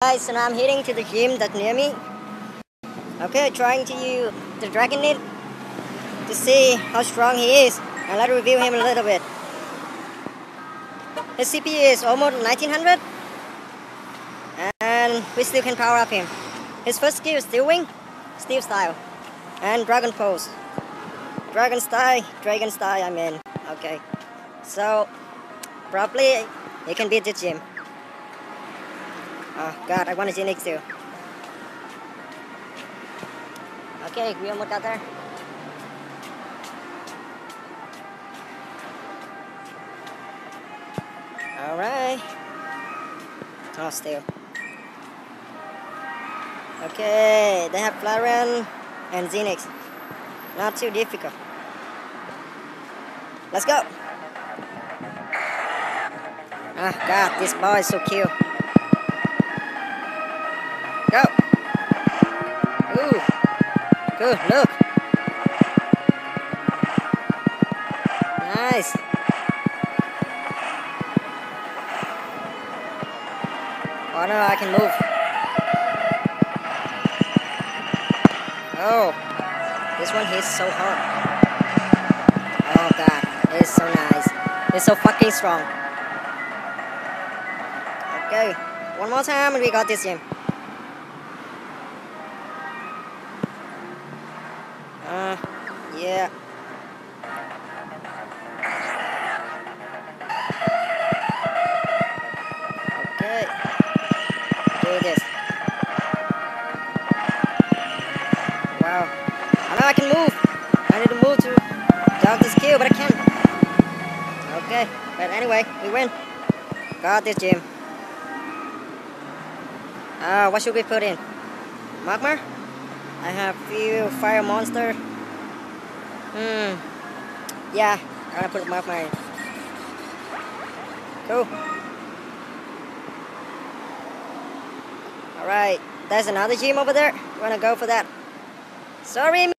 Guys, and I'm heading to the gym that's near me. Okay, trying to use the Dragonite to see how strong he is, and let's review him a little bit. His CP is almost 1900, and we still can power up him. His first skill is Steel Wing, Steel Style, and Dragon Pulse. Dragon Style I mean. Okay, so probably he can beat the gym. Oh god, I want a Xenix too. Okay, we almost got there. Alright. Oh, still. Okay, they have Flareon and Xenix. Not too difficult. Let's go! Oh god, this ball is so cute. Go! Ooh! Good, look! Nice! Oh no, I can move. Oh! This one hits so hard. Oh god, it's so nice. It's so fucking strong. Okay, one more time and we got this game. Yeah. Okay. Do this. Wow. I know I can move. I need to move to dodge this kill, but I can't. Okay. But anyway, we win. Got this gym. What should we put in? Magmar? I have few fire monster. Yeah, I'm gonna put Magmar in. Cool. Alright, there's another gym over there. We're gonna go for that. Sorry,